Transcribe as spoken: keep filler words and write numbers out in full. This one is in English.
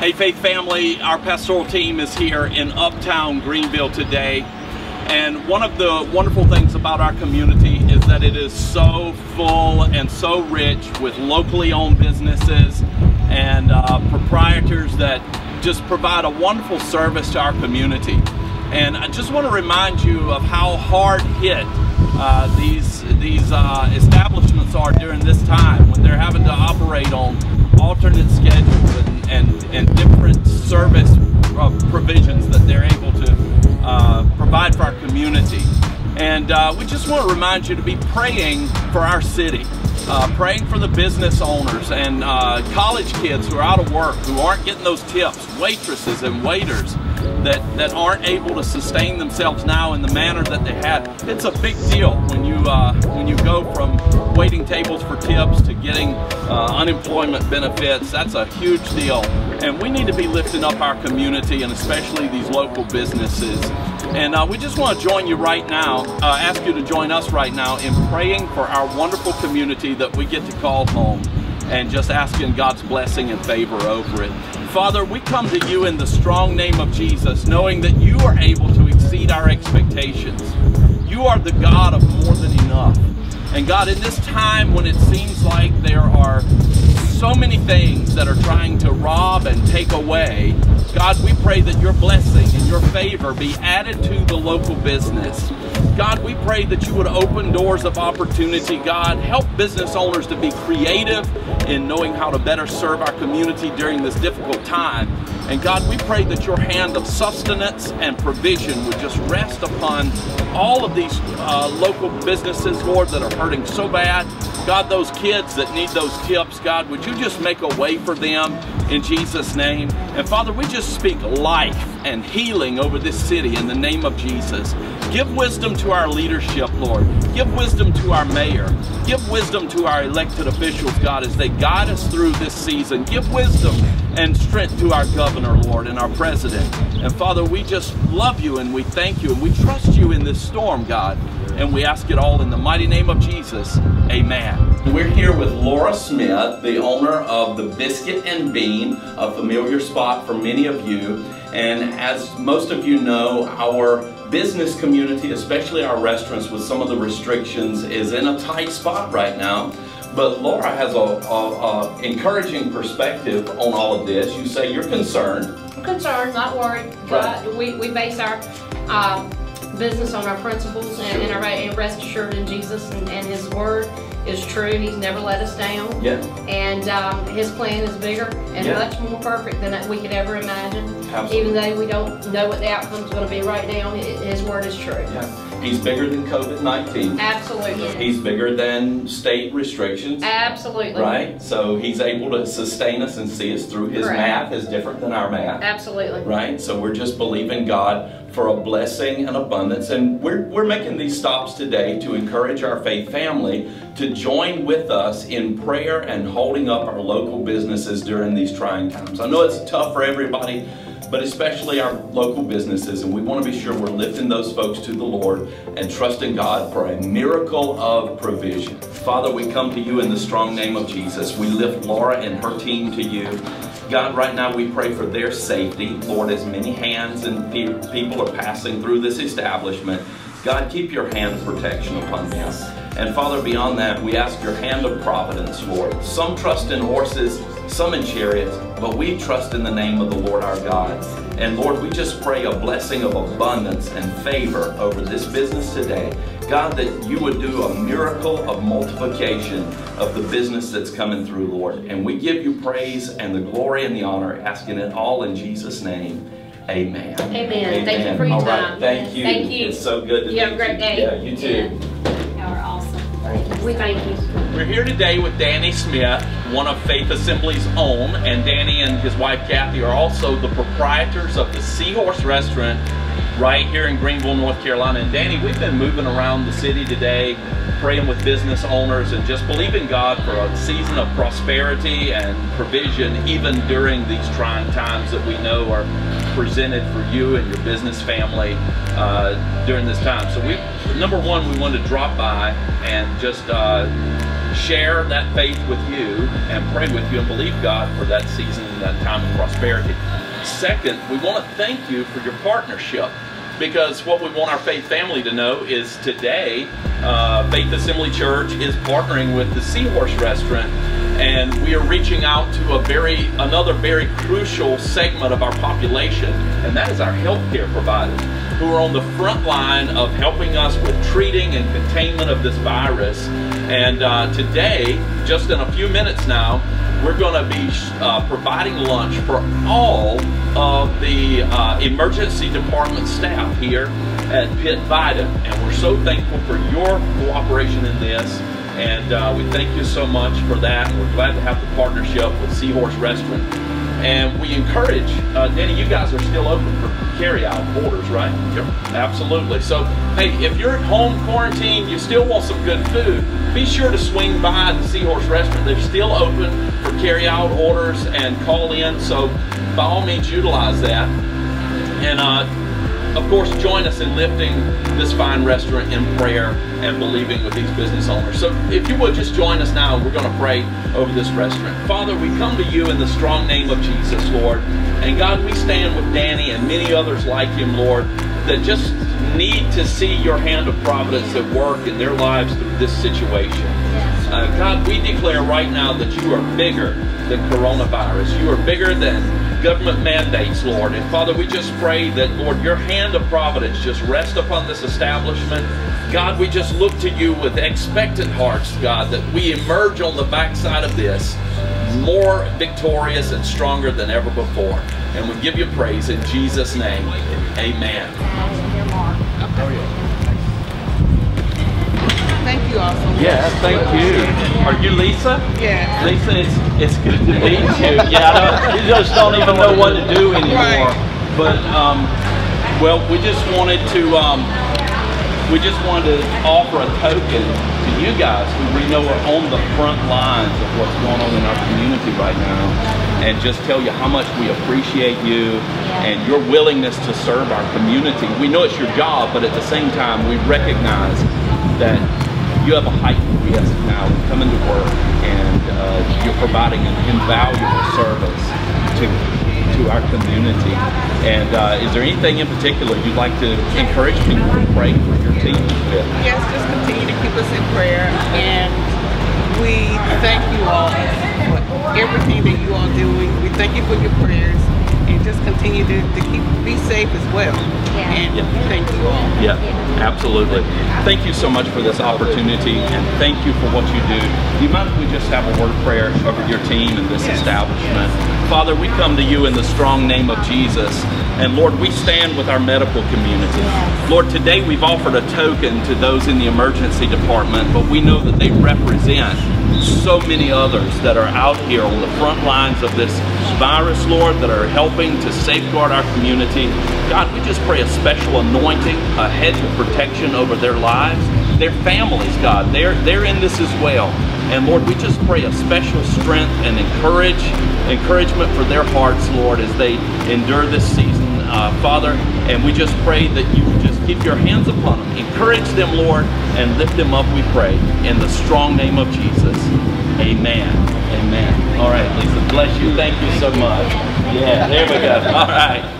Hey Faith family, our pastoral team is here in Uptown Greenville today, and one of the wonderful things about our community is that it is so full and so rich with locally owned businesses and uh, proprietors that just provide a wonderful service to our community. And I just want to remind you of how hard hit uh, these, these uh, establishments are during this time when they're having to operate on alternate schedules and, and, and different service provisions that they're able to uh, provide for our community. And uh, we just want to remind you to be praying for our city, uh, praying for the business owners and uh, college kids who are out of work, who aren't getting those tips, waitresses and waiters that, that aren't able to sustain themselves now in the manner that they had. It's a big deal when you, uh, when you go from waiting tables for tips to getting uh, unemployment benefits. That's a huge deal. And we need to be lifting up our community and especially these local businesses. And uh, we just want to join you right now, uh, ask you to join us right now in praying for our wonderful community that we get to call home, and just asking God's blessing and favor over it. Father, we come to you in the strong name of Jesus, knowing that you are able to exceed our expectations. You are the God of more than enough. And God, in this time when it seems like there are so many things that are trying to rob and take away, God, we pray that your blessing and your favor be added to the local business. God, we pray that you would open doors of opportunity. God, help business owners to be creative in knowing how to better serve our community during this difficult time. And God, we pray that your hand of sustenance and provision would just rest upon all of these uh, local businesses, Lord, that are hurting so bad. God, those kids that need those tips, God, would you just make a way for them in Jesus' name. And Father, we just speak life and healing over this city in the name of Jesus. Give wisdom to our leadership, Lord. Give wisdom to our mayor. Give wisdom to our elected officials, God, as they guide us through this season. Give wisdom and strength to our governor, Lord, and our president. And Father, we just love you and we thank you and we trust you in this storm, God. And we ask it all in the mighty name of Jesus. Amen. We're here with Laura Smith, the owner of the Biscuit and Bean, a familiar spot for many of you. And as most of you know, our business community, especially our restaurants with some of the restrictions, is in a tight spot right now. But Laura has a, a, a encouraging perspective on all of this. You say you're concerned. I'm concerned, not worried. Right. Uh, we, we base our uh, business on our principles, and, sure. and, our, and rest assured in Jesus, and, and his word is true. He's never let us down. Yeah. And um, his plan is bigger and yeah. much more perfect than we could ever imagine. Absolutely. Even though we don't know what the outcome is going to be right now, his word is true. Yeah. He's bigger than COVID nineteen. Absolutely. He's bigger than state restrictions. Absolutely. Right? So he's able to sustain us and see us through. His Correct. Math is different than our math. Absolutely. Right? So we're just believing God for a blessing and abundance. And we're, we're making these stops today to encourage our faith family to join with us in prayer and holding up our local businesses during these trying times. I know it's tough for everybody, but especially our local businesses, and we want to be sure we're lifting those folks to the Lord and trusting God for a miracle of provision. Father, we come to you in the strong name of Jesus. We lift Laura and her team to you. God, right now we pray for their safety. Lord, as many hands and people are passing through this establishment, God, keep your hand of protection upon them. And Father, beyond that, we ask your hand of providence, Lord. Some trust in horses, some in chariots, but we trust in the name of the Lord our God. And Lord, we just pray a blessing of abundance and favor over this business today. God, that you would do a miracle of multiplication of the business that's coming through, Lord. And we give you praise and the glory and the honor, asking it all in Jesus' name. Amen. Amen. Amen. Thank you for your all time. Right. Thank you. Thank you. It's so good to you. You have a great day. Yeah, you too. Yeah. We thank you. We're here today with Danny Smith, one of Faith Assembly's own, and Danny and his wife Kathy are also the proprietors of the Seahorse Restaurant right here in Greenville, North Carolina. And Danny, we've been moving around the city today, praying with business owners and just believing God for a season of prosperity and provision, even during these trying times that we know are presented for you and your business family uh, during this time. So we, number one, we wanted to drop by and just uh, share that faith with you and pray with you and believe God for that season and that time of prosperity. Second, we want to thank you for your partnership, because what we want our faith family to know is today uh, Faith Assembly Church is partnering with the Seahorse Restaurant, and we are reaching out to a very another very crucial segment of our population, and that is our healthcare providers, who are on the front line of helping us with treating and containment of this virus. And uh, today, just in a few minutes now, we're going to be uh, providing lunch for all of the uh, emergency department staff here at Pitt Vida. And we're so thankful for your cooperation in this. And uh, we thank you so much for that. We're glad to have the partnership with Seahorse Restaurant. And we encourage, uh, Danny, you guys are still open for carry-out orders, right? Yep. Absolutely. So, hey, if you're at home quarantined, you still want some good food, be sure to swing by the Seahorse Restaurant. They're still open for carry-out orders and call in. So, by all means, utilize that. And, uh, of course, join us in lifting this fine restaurant in prayer and believing with these business owners. So, if you would, just join us now. We're going to pray over this restaurant. Father, we come to you in the strong name of Jesus, Lord. And God, we stand with Danny and many others like him, Lord, that just need to see your hand of providence at work in their lives through this situation. Uh, God, we declare right now that you are bigger than coronavirus. You are bigger than government mandates, Lord. And Father, we just pray that, Lord, your hand of providence just rest upon this establishment. God, we just look to you with expectant hearts, God, that we emerge on the backside of this more victorious and stronger than ever before. And we give you praise in Jesus' name. Amen. Thank you all so much. Yeah, thank you. Are you Lisa? Yeah. Lisa, it's, it's good to meet you. Yeah, I don't, you just don't even know what to do anymore. Right. But, um, well, we just wanted to, um, we just wanted to offer a token. You guys who we know are on the front lines of what's going on in our community right now, and just tell you how much we appreciate you and your willingness to serve our community. We know it's your job, but at the same time we recognize that you have a heightened risk now coming to work, and uh, you're providing an invaluable service to to our community. And uh, is there anything in particular you'd like to encourage people to pray for your team with? Yes, just continue to keep us in prayer, and we thank you all for everything that you all do. We thank you for your prayers, and just continue to, to keep be safe as well. Yeah. And yeah. Thank you all. Yeah, absolutely. Thank you so much for this opportunity, and thank you for what you do. Do you mind if we just have a word of prayer over your team and this yes. establishment? Yes. Father, we come to you in the strong name of Jesus. And Lord, we stand with our medical community. Lord, today we've offered a token to those in the emergency department, but we know that they represent so many others that are out here on the front lines of this virus, Lord, that are helping to safeguard our community. God, we just pray a special anointing, a hedge of protection over their lives, their families, God. They're, they're in this as well. And Lord, we just pray a special strength and encourage, encouragement for their hearts, Lord, as they endure this season, uh, Father. And we just pray that you would just keep your hands upon them. Encourage them, Lord, and lift them up, we pray, in the strong name of Jesus. Amen. Amen. All right, Lisa, bless you. Thank you so much. Yeah, there we go. All right.